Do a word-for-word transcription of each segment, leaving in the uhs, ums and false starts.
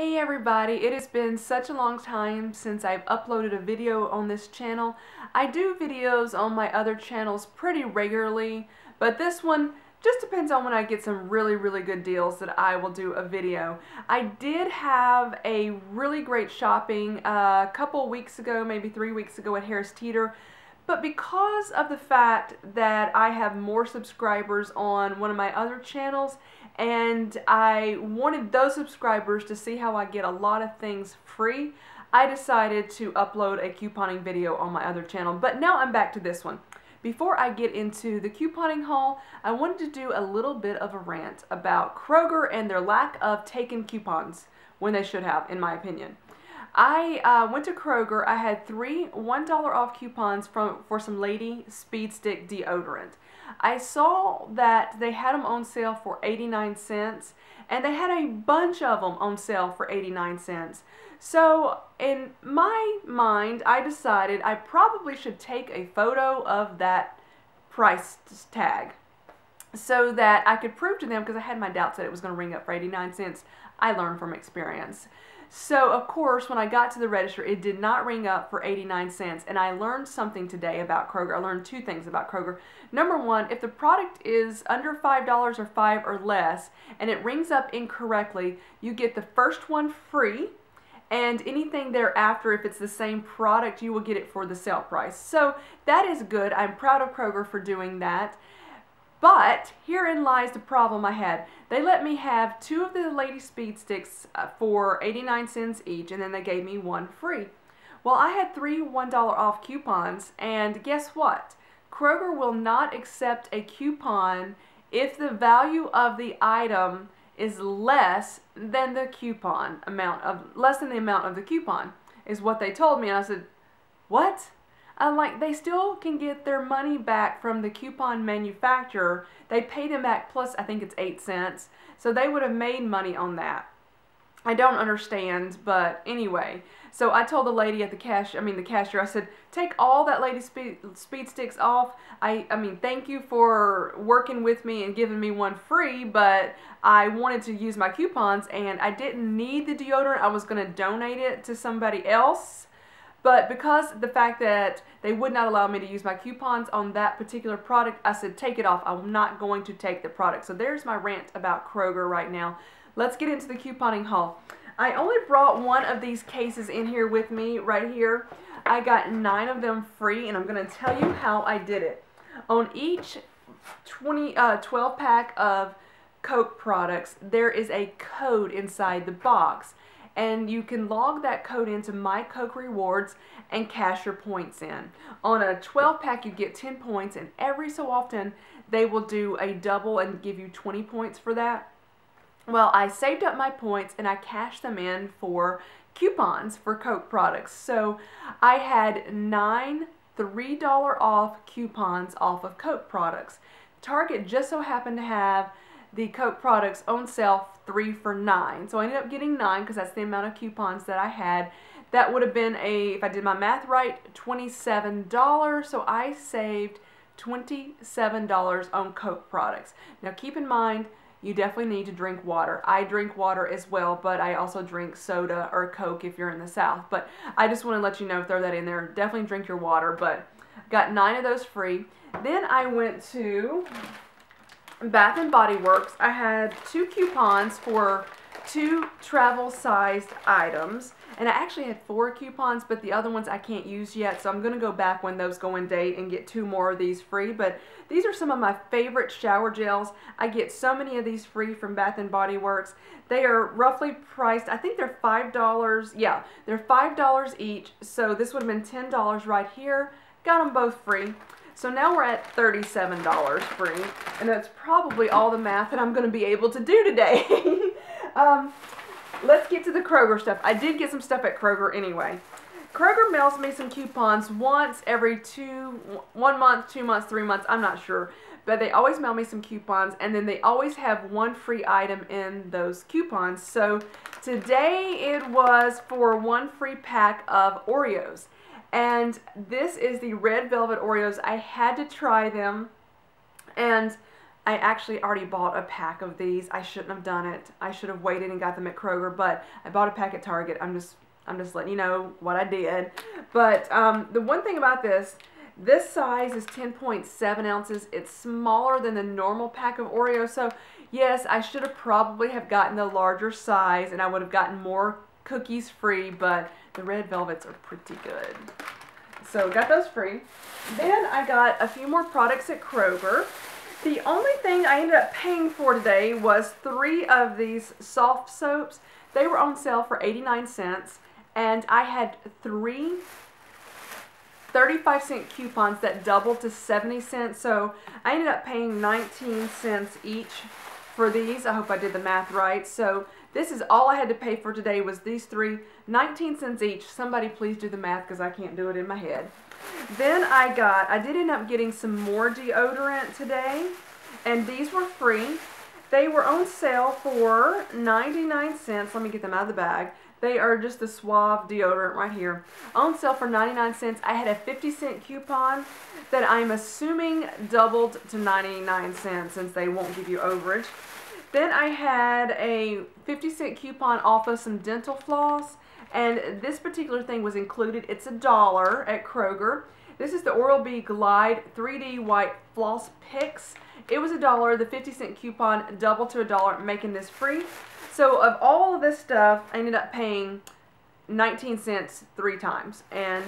Hey everybody, it has been such a long time since I've uploaded a video on this channel. I do videos on my other channels pretty regularly, but this one just depends on when I get some really, really good deals that I will do a video. I did have a really great shopping uh, a couple weeks ago, maybe three weeks ago at Harris Teeter, but because of the fact that I have more subscribers on one of my other channels, and I wanted those subscribers to see how I get a lot of things free, I decided to upload a couponing video on my other channel. But now I'm back to this one. Before I get into the couponing haul, I wanted to do a little bit of a rant about Kroger and their lack of taking coupons when they should have, in my opinion. I uh, went to Kroger. I had three one dollar off coupons from, for some Lady Speed Stick deodorant. I saw that they had them on sale for eighty-nine cents, and they had a bunch of them on sale for eighty-nine cents. So in my mind, I decided I probably should take a photo of that price tag so that I could prove to them, because I had my doubts that it was going to ring up for eighty-nine cents. I learned from experience. So of course, when I got to the register, it did not ring up for eighty-nine cents, and I learned something today about Kroger. I learned two things about Kroger. Number one, if the product is under five dollars or five or less, and it rings up incorrectly, you get the first one free, and anything thereafter, if it's the same product, you will get it for the sale price. So that is good. I'm proud of Kroger for doing that. But herein lies the problem I had. They let me have two of the Lady Speed Sticks for eighty-nine cents each, and then they gave me one free. Well, I had three one dollar off coupons, and guess what? Kroger will not accept a coupon if the value of the item is less than the coupon amount of less than the amount of the coupon, is what they told me. And I said, "What?" I'm like, they still can get their money back from the coupon manufacturer. They pay them back plus, I think it's eight cents. So they would have made money on that. I don't understand, but anyway. So I told the lady at the cash, I mean the cashier, I said, take all that Lady Speed, speed Sticks off. I, I mean, thank you for working with me and giving me one free, but I wanted to use my coupons and I didn't need the deodorant. I was going to donate it to somebody else. But because the fact that they would not allow me to use my coupons on that particular product, I said, take it off. I'm not going to take the product. So there's my rant about Kroger right now. Let's get into the couponing haul. I only brought one of these cases in here with me right here. I got nine of them free, and I'm going to tell you how I did it. On each twenty, uh, twelve pack of Coke products, there is a code inside the box. And you can log that code into My Coke Rewards and cash your points in. On a twelve pack, you get ten points, and every so often, they will do a double and give you twenty points for that. Well, I saved up my points, and I cashed them in for coupons for Coke products. So I had nine three dollar off coupons off of Coke products. Target just so happened to have the Coke products on sale three for nine. So I ended up getting nine because that's the amount of coupons that I had. That would have been a, if I did my math right, twenty-seven dollars. So I saved twenty-seven dollars on Coke products. Now keep in mind, you definitely need to drink water. I drink water as well, but I also drink soda or Coke if you're in the South. But I just want to let you know, throw that in there. Definitely drink your water, but got nine of those free. Then I went to Bath and Body Works. I had two coupons for two travel-sized items, and I actually had four coupons, but the other ones I can't use yet, so I'm going to go back when those go on date and get two more of these free, but these are some of my favorite shower gels. I get so many of these free from Bath and Body Works. They are roughly priced, I think they're five dollars, yeah, they're five dollars each, so this would have been ten dollars right here. Got them both free. So now we're at thirty-seven dollars free, and that's probably all the math that I'm going to be able to do today. um, let's get to the Kroger stuff. I did get some stuff at Kroger anyway. Kroger mails me some coupons once every two, one month, two months, three months, I'm not sure. But they always mail me some coupons, and then they always have one free item in those coupons. So today it was for one free pack of Oreos. And this is the red velvet Oreos. I had to try them, and I actually already bought a pack of these. I shouldn't have done it. I should have waited and got them at Kroger, but I bought a pack at Target. I'm just I'm just letting you know what I did. But um, the one thing about this, this size is ten point seven ounces. It's smaller than the normal pack of Oreos. So yes, I should have probably have gotten the larger size and I would have gotten more cookies free, but the red velvets are pretty good. So got those free. Then I got a few more products at Kroger. The only thing I ended up paying for today was three of these soft soaps. They were on sale for eighty-nine cents, and I had three thirty-five cent coupons that doubled to seventy cents, so I ended up paying nineteen cents each for these. I hope I did the math right. So this is all I had to pay for today was these three, nineteen cents each. Somebody please do the math because I can't do it in my head. Then I got, I did end up getting some more deodorant today, and these were free. They were on sale for ninety-nine cents. Let me get them out of the bag. They are just the Suave deodorant right here. On sale for ninety-nine cents. I had a fifty cent coupon that I'm assuming doubled to ninety-nine cents since they won't give you overage. Then I had a fifty cent coupon off of some dental floss, and this particular thing was included. It's a dollar at Kroger. This is the Oral-B Glide three D White Floss Picks. It was a dollar. The fifty cent coupon doubled to a dollar, making this free. So of all of this stuff, I ended up paying nineteen cents three times, and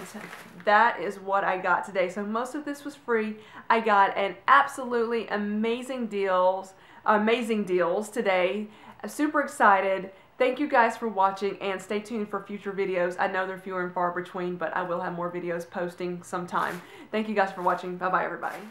that is what I got today. So most of this was free. I got an absolutely amazing deals, amazing deals today. I'm super excited. Thank you guys for watching, and stay tuned for future videos. I know they're fewer and far between, but I will have more videos posting sometime. Thank you guys for watching. Bye-bye, everybody.